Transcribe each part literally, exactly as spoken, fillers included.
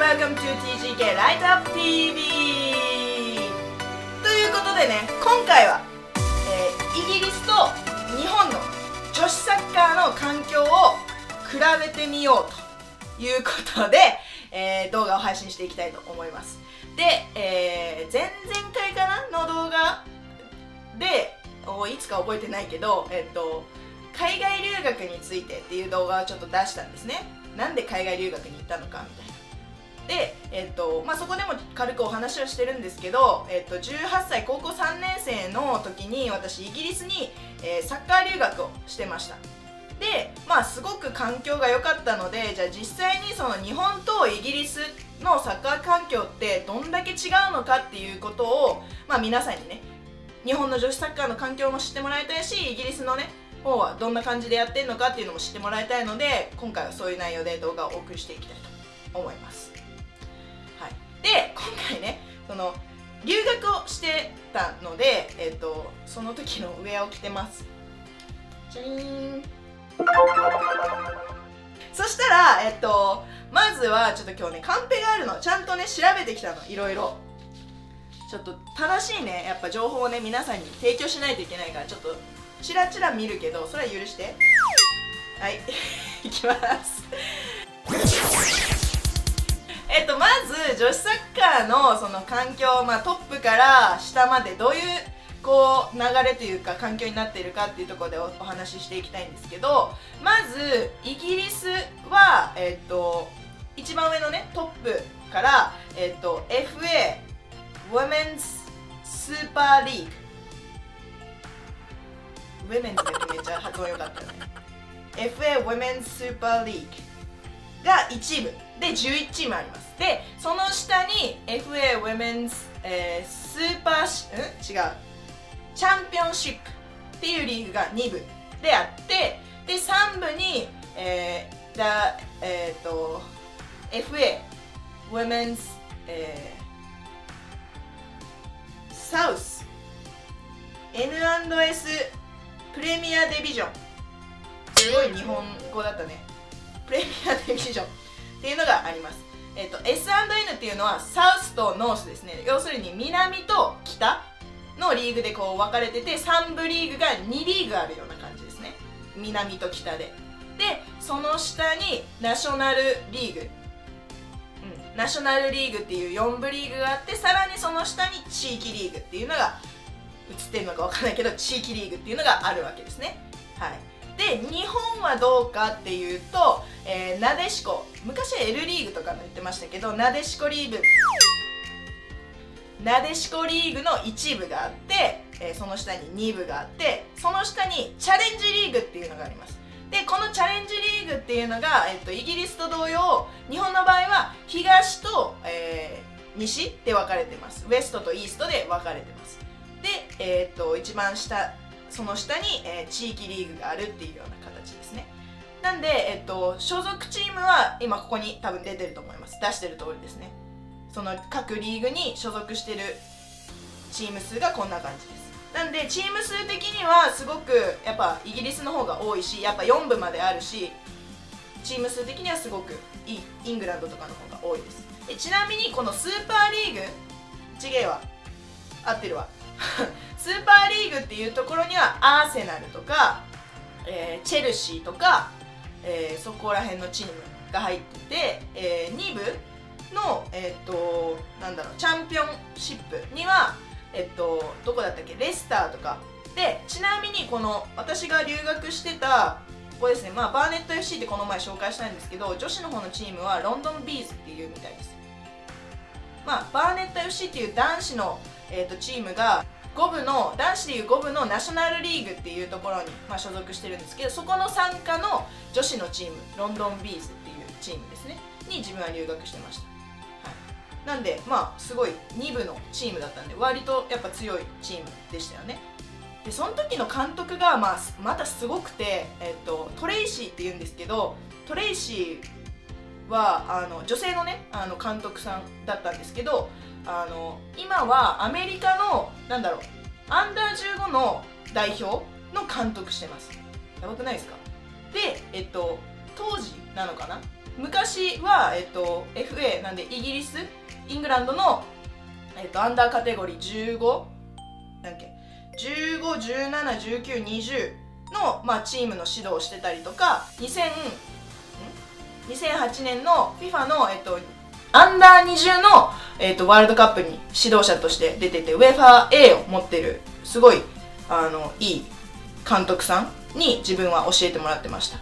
welcome to ティージーケー ライトアップティーブイ ということでね、今回は、えー、イギリスと日本の女子サッカーの環境を比べてみようということで、えー、動画を配信していきたいと思います。で、えー、前々回かなの動画でいつか覚えてないけど、えっと海外留学についてっていう動画をちょっと出したんですね。なんで海外留学に行ったのかみたいな。で、えっとまあ、そこでも軽くお話をしてるんですけど、えっと、じゅうはっさい高校さんねん生の時に私イギリスに、えー、サッカー留学をしてました。で、まあ、すごく環境が良かったので、じゃあ実際にその日本とイギリスのサッカー環境ってどんだけ違うのかっていうことを、まあ、皆さんにね、日本の女子サッカーの環境も知ってもらいたいし、イギリスのね方はどんな感じでやってるのかっていうのも知ってもらいたいので、今回はそういう内容で動画をお送りしていきたいと思います。はい、で今回ね、その留学をしてたので、えー、とその時のウェアを着てます。じゃーん。そしたら、えー、とまずはちょっと今日ね、カンペがあるのちゃんとね調べてきたの、いろいろ。ちょっと正しいね、やっぱ情報をね皆さんに提供しないといけないから、ちょっとチラチラ見るけど、それは許して。はいいきます。えっとまず女子サッカーのその環境、まあ、トップから下までどういうこう流れというか環境になっているかっていうところで お, お話ししていきたいんですけど、まずイギリスは、えっと一番上のねトップから、えっと、エフエー Women's Super League、ウェメンズってめっちゃ発音良かったね。エフエー Women's Super League がいち部でじゅういちチームあります。で、その下に エフエー Women's、えー、スーパー、うん、違うチャンピオンシップっていうリーグがに部であって、でさん部に、えーだえー、と エフエー Women's、えー、South エヌアンドエスプレミアディビジョン、すごい日本語だったね、プレミアディビジョンっていうのがあります。えっと エスアンドエヌ っていうのはサウスとノースですね。要するに南と北のリーグでこう分かれてて、さん部リーグがにリーグあるような感じですね、南と北で。でその下にナショナルリーグ、うん、ナショナルリーグっていうよん部リーグがあって、さらにその下に地域リーグっていうのが映ってるのかわからないけど、地域リーグっていうのがあるわけですね。はい、で日本はどうかっていうと、えー、なでしこ、昔は L リーグとか言ってましたけど、なでしこリーグなでしこリーグのいち部があって、えー、その下にに部があって、その下にチャレンジリーグっていうのがあります。でこのチャレンジリーグっていうのが、えー、とイギリスと同様、日本の場合は東と、えー、西で分かれてます。ウエストとイーストで分かれてます。で、えー、と一番下、その下に、えー、地域リーグがあるっていうような形ですね。なんで、えー、と所属チームは今ここに多分出てると思います。出してる通りですね。その各リーグに所属してるチーム数がこんな感じです。なんでチーム数的にはすごくやっぱイギリスの方が多いし、やっぱよん部まであるし、チーム数的にはすごくいいイングランドとかの方が多いです。でちなみにこのスーパーリーグ、ちげえわ、合ってるわスーパーリーグっていうところにはアーセナルとか、えー、チェルシーとか、えー、そこら辺のチームが入ってて、えー、に部の、えー、となんだろうチャンピオンシップには、えー、とどこだったっけ、レスターとかで、ちなみにこの私が留学してたここですね、まあ、バーネット エフシー ってこの前紹介したんですけど、女子の方のチームはロンドンビーズっていうみたいです。まあ、バーネット エフシー っていう男子の、えー、とチームがご部の、男子でいうご部のナショナルリーグっていうところに、まあ、所属してるんですけど、そこの傘下の女子のチーム、ロンドンビーズっていうチームですねに自分は留学してました。はい、なんでまあすごいに部のチームだったんで、割とやっぱ強いチームでしたよね。でその時の監督が、まあ、またすごくて、えー、とトレイシーっていうんですけど、トレイシーはあの女性のねあの監督さんだったんですけど、あの今はアメリカのなんだろうアンダーじゅうごの代表の監督してます。やばくないですか。で、えっと、当時なのかな昔は、えっと、エフエー なんでイギリスイングランドの、えっと、アンダーカテゴリーじゅうごなんだっけじゅうご、じゅうなな、じゅうきゅう、にじゅうの、まあ、チームの指導をしてたりとかにせんはちねんの フィファ の、えっと、アンダーにじゅうの、えっと、ワールドカップに指導者として出てて ウェファーエー を持ってるすごいあのいい監督さんに自分は教えてもらってました。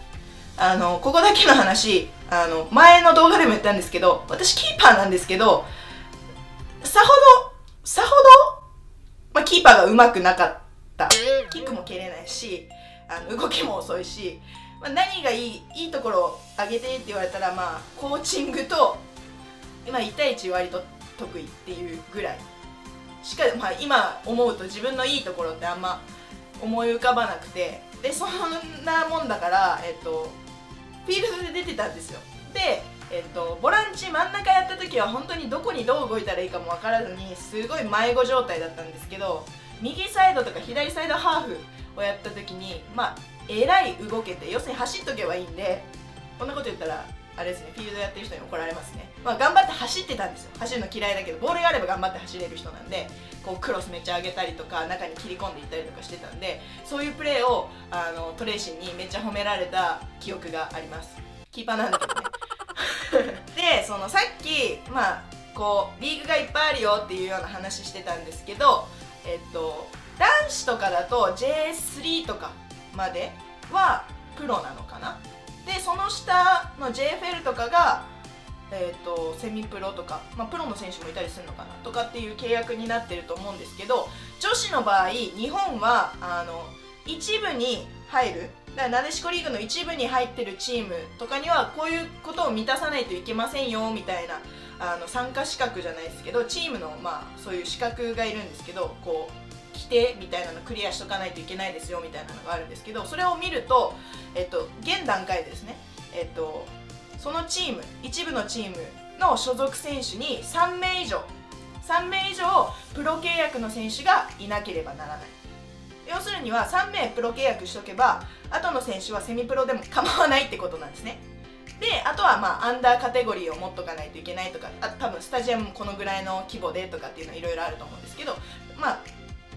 あのここだけの話、あの前の動画でも言ったんですけど、私キーパーなんですけど、さほどさほど、まあ、キーパーがうまくなかった。キックも蹴れないし、あの動きも遅いし、まあ、何がいいいいところを上げてって言われたら、まあコーチングと今いちたいいち割と得意っていうぐらいしか、まあ、今思うと自分のいいところってあんま思い浮かばなくて、でそんなもんだから、えっと、フィールドで出てたんですよ。で、えっと、ボランチ真ん中やった時は本当にどこにどう動いたらいいかも分からずにすごい迷子状態だったんですけど、右サイドとか左サイドハーフをやった時にまあえらい動けて、要するに走っとけばいいんで、こんなこと言ったらあれですね、フィールドやってる人に怒られますね。まあ、頑張って走ってたんですよ。走るの嫌いだけどボールがあれば頑張って走れる人なんで、こうクロスめっちゃ上げたりとか中に切り込んでいったりとかしてたんで、そういうプレーをあのトレーシーにめっちゃ褒められた記憶があります。キーパーなんだけどねでそのさっき、まあ、こうリーグがいっぱいあるよっていうような話してたんですけど、えっと、男子とかだと ジェイスリー とかまではプロなのかな。でその下の ジェイエフエル とかが、えー、とセミプロとか、まあ、プロの選手もいたりするのかなとかっていう契約になってると思うんですけど、女子の場合日本はあの一部に入る、だからなでしこリーグの一部に入ってるチームとかにはこういうことを満たさないといけませんよみたいな、あの参加資格じゃないですけどチームの、まあ、そういう資格がいるんですけど、こう規定みたいなのクリアしとかないといけないですよみたいなのがあるんですけど、それを見ると、えっと、現段階ですね、えっと、そのチーム一部のチームの所属選手にさんめいいじょうプロ契約の選手がいなければならない。要するにはさんめいプロ契約しとけばあとの選手はセミプロでも構わないってことなんですね。であとはまあアンダーカテゴリーを持っとかないといけないとか、あ多分スタジアムもこのぐらいの規模でとかっていうのはいろいろあると思うんですけど、まあ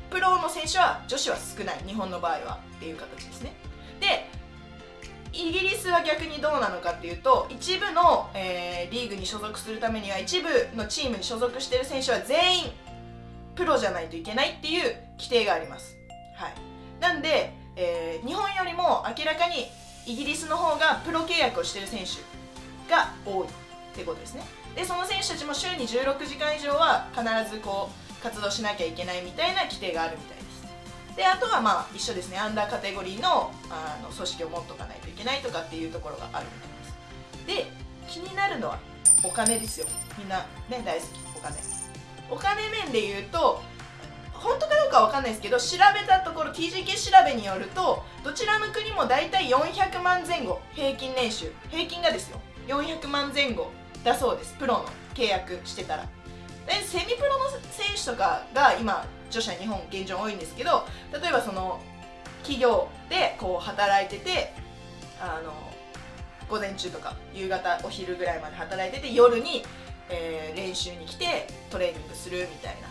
プロの選手は女子は少ない、日本の場合はっていう形ですね。でイギリスは逆にどうなのかっていうと、一部の、えー、リーグに所属するためには一部のチームに所属している選手は全員プロじゃないといけないっていう規定があります、はい、なんで、えー、日本よりも明らかにイギリスの方がプロ契約をしている選手が多いってことですね。でその選手たちも週にじゅうろくじかん以上は必ずこう活動しなきゃいけないみたいな規定があるみたいです。であとはまあ一緒ですね、アンダーカテゴリー の, あの組織を持っとかないといけないとかっていうところがあるみたいです。で気になるのはお金ですよ。みんなね大好きお金。お金面で言うと本当かどうかわかんないですけど、調べたところ ティージーケー 調べによるとどちらの国もだいたいよんひゃくまんぜんご、平均年収平均がですよよんひゃくまんぜんごだそうです、プロの契約してたら。でセミプロの選手とかが今女子は日本現状多いんですけど、例えばその企業でこう働いてて、あの午前中とか夕方お昼ぐらいまで働いてて夜に、えー、練習に来てトレーニングするみたいな、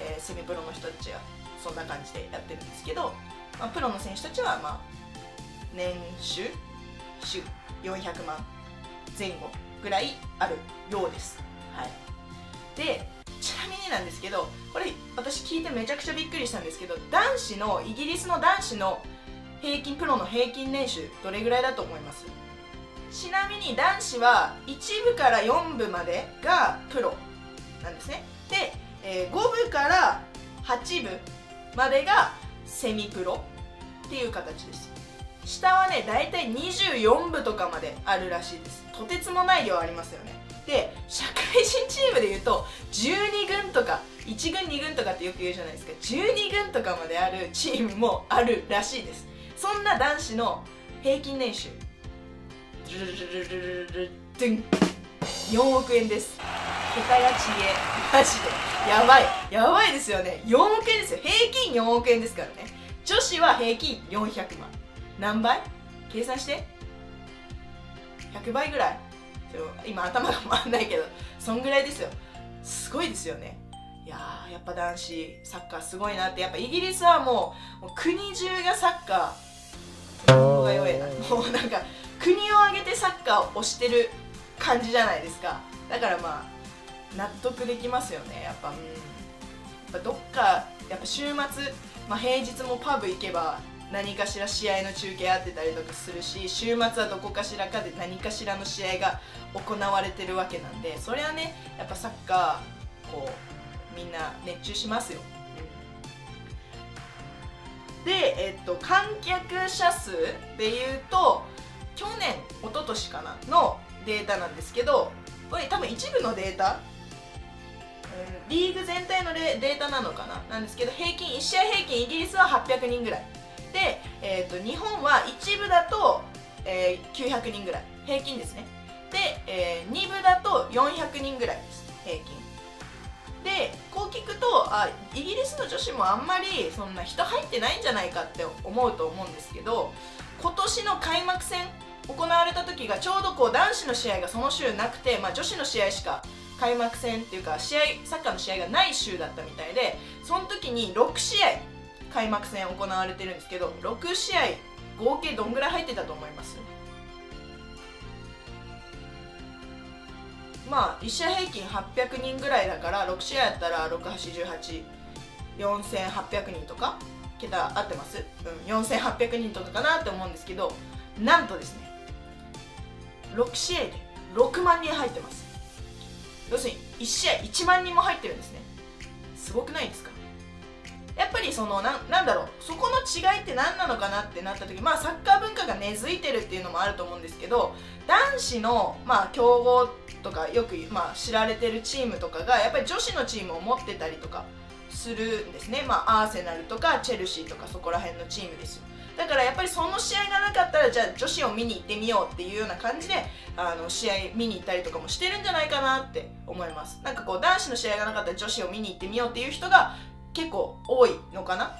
えー、セミプロの人たちはそんな感じでやってるんですけど、まあ、プロの選手たちはまあ年収よんひゃくまんぜんごぐらいあるようです。はい。でちなみになんですけど、これ私聞いてめちゃくちゃびっくりしたんですけど、男子のイギリスの男子の平均プロの平均年収どれぐらいだと思います？ちなみに男子はいちぶからよんぶまでがプロなんですね。で、えー、ごぶからはちぶまでがセミプロっていう形です。下はねだいたいにじゅうよんぶとかまであるらしいです。とてつもない量ありますよね。で社会人チームでいうとじゅうにぐんとかいちぐんにぐんとかってよく言うじゃないですか。じゅうにぐんとかまであるチームもあるらしいです。そんな男子の平均年収よんおくえんです。桁が違え、マジでやばいやばいですよね。よんおくえんですよ、平均よんおくえんですからね。女子は平均よんひゃくまん、何倍計算してひゃくばいぐらい。ちょ今頭が回んないけど、そんぐらいですよ。すごいですよね。いやー、やっぱ男子サッカーすごいなって。やっぱイギリスはもう、もう国中がサッカー、もうなんか国を挙げてサッカーを推してる感じじゃないですか。だからまあ納得できますよね。やっぱ、うん、やっぱどっかやっぱ週末、まあ、平日もパブ行けば何かしら試合の中継あってたりとかするし、週末はどこかしらかで何かしらの試合が行われてるわけなんで、それはねやっぱサッカーこうみんな熱中しますよ。うん、で、えっと、観客者数でいうと去年一昨年かなのデータなんですけど、これ多分一部のデータ、うん、リーグ全体のデータなのかななんですけど、平均いち試合平均イギリスははっぴゃくにんぐらいで、えー、と日本は一部だと、えー、きゅうひゃくにんぐらい平均ですね。で、えー、に部だとよんひゃくにんぐらいです平均で、こう聞くとあイギリスの女子もあんまりそんな人入ってないんじゃないかって思うと思うんですけど、今年の開幕戦行われた時がちょうどこう男子の試合がその週なくて、まあ、女子の試合しか開幕戦っていうか試合サッカーの試合がない週だったみたいで、その時にろく試合開幕戦行われてるんですけど、ろく試合合計どんぐらい入ってたと思います？まあいち試合平均はっぴゃくにんぐらいだから、ろく試合やったらろくはちはちよんせんはっぴゃくにんとか桁合ってます？うん、よんせんはっぴゃくにんとかかなって思うんですけど、なんとですねろく試合でろくまんにん入ってます。要するにいち試合いちまんにんも入ってるんですね。すごくないですか？やっぱりその な, なんだろう、そこの違いって何なのかなってなった時、まあサッカー文化が根付いてるっていうのもあると思うんですけど、男子のまあ強豪とかよくまあ知られてるチームとかがやっぱり女子のチームを持ってたりとかするんですね。まあアーセナルとかチェルシーとかそこら辺のチームですよ。だからやっぱりその試合がなかったら、じゃあ女子を見に行ってみようっていうような感じであの試合見に行ったりとかもしてるんじゃないかなって思います。なんかこう男子の試合がなかったら女子を見に行ってみようっていう人が結構多いのかな。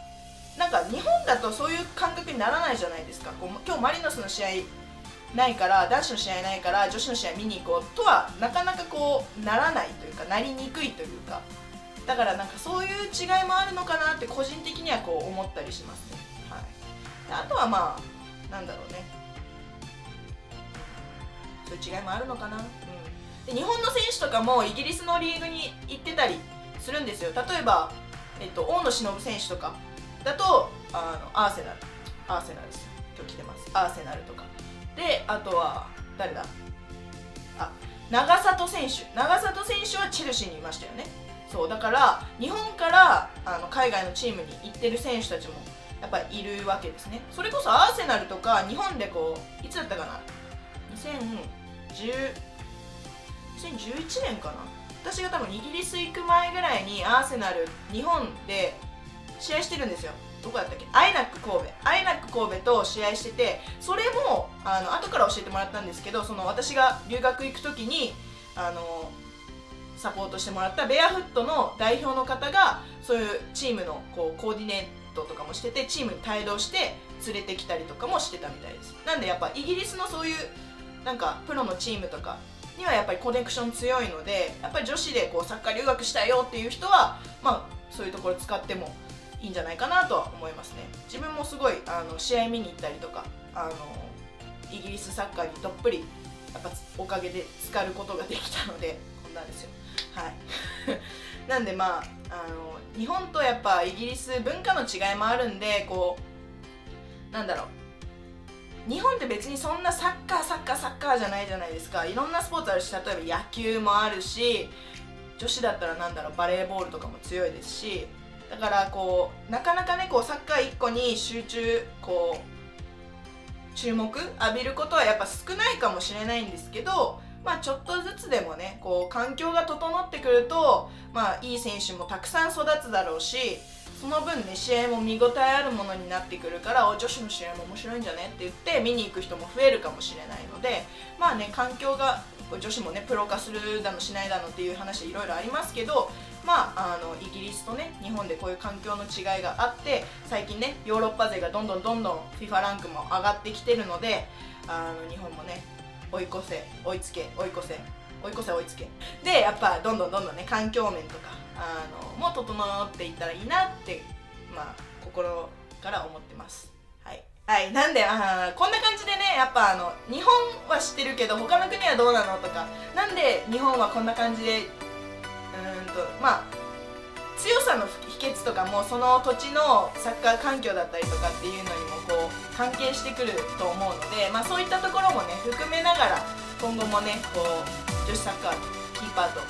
なんか日本だとそういう感覚にならないじゃないですか。こう今日マリノスの試合ないから、男子の試合ないから女子の試合見に行こうとはなかなかこうならないというか、なりにくいというか、だからなんかそういう違いもあるのかなって個人的にはこう思ったりしますね。はい、あとはまあなんだろうね、そういう違いもあるのかな。うん、で日本の選手とかもイギリスのリーグに行ってたりするんですよ。例えばえっと、大野忍選手とかだとあのアーセナル、アーセナルですよ、今日来てます、アーセナルとかで、あとは誰だ、あ長里選手、長里選手はチェルシーにいましたよね。そうだから日本からあの海外のチームに行ってる選手たちもやっぱりいるわけですね。それこそアーセナルとか日本でこういつだったかな、にせんじゅういちねんかな、私が多分イギリス行く前ぐらいにアーセナル日本で試合してるんですよ。どこだったっけ、アイナック神戸、アイナック神戸と試合してて、それもあの後から教えてもらったんですけど、その私が留学行く時にあのサポートしてもらったベアフットの代表の方がそういうチームのこうコーディネートとかもしてて、チームに帯同して連れてきたりとかもしてたみたいです。なんでやっぱイギリスのそういうなんかプロのチームとかにはやっぱりコネクション強いので、やっぱり女子でこうサッカー留学したいよっていう人は、まあ、そういうところ使ってもいいんじゃないかなとは思いますね。自分もすごいあの試合見に行ったりとか、あのイギリスサッカーにどっぷりやっぱおかげで浸かることができたので、こんなんですよ。はいなんでまあ、あの日本とやっぱイギリス文化の違いもあるんで、こうなんだろう、日本って別にそんなサッカーサッカーサッカーじゃないじゃないですか。いろんなスポーツあるし、例えば野球もあるし、女子だったらなんだろうバレーボールとかも強いですし、だからこうなかなかねこうサッカーいっこに集中こう注目浴びることはやっぱ少ないかもしれないんですけど、まあちょっとずつでもねこう環境が整ってくると、まあいい選手もたくさん育つだろうし、その分ね試合も見応えあるものになってくるから、お女子の試合も面白いんじゃねって言って見に行く人も増えるかもしれないので、まあね環境が女子もねプロ化するだのしないだのっていう話いろいろありますけど、まあ、あのイギリスとね日本でこういう環境の違いがあって、最近ねヨーロッパ勢がどんどんどんどん フィファ ランクも上がってきてるので、あの日本もね追い越せ追いつけ追い越せ追い越せ追いつけで、やっぱどんどんどんどんね、環境面とかあのも整っていったらいいなって、まあ、心から思ってます。はい、はい、なんであこんな感じでね、やっぱあの日本は知ってるけど他の国はどうなのとか、なんで日本はこんな感じでうーんとまあ強さの秘訣とかもその土地のサッカー環境だったりとかっていうのにもこう関係してくると思うので、まあ、そういったところもね含めながら今後もねこう女子サッカーキーパーと、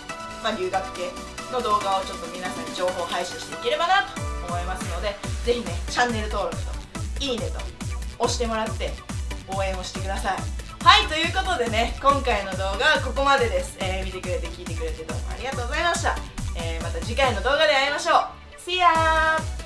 まあ、留学系の動画をちょっと皆さんに情報配信していければなと思いますので、ぜひねチャンネル登録といいねと押してもらって応援をしてください。はい、ということでね今回の動画はここまでです。えー、見てくれて聞いてくれてどうもありがとうございました。えー、また次回の動画で会いましょう。See ya!